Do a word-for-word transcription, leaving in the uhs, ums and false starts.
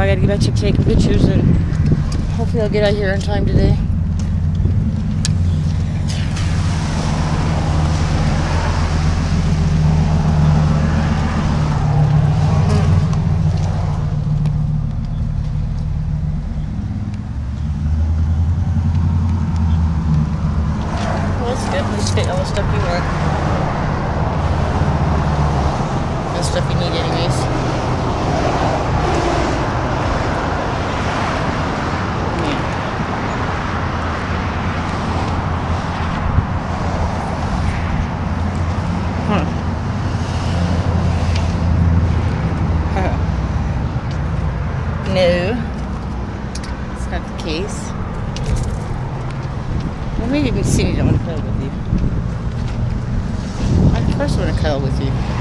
I gotta get back to taking pictures, and hopefully I'll get out here in time today. Maybe even Cindy don't want to cuddle with you. I first want to cuddle with you.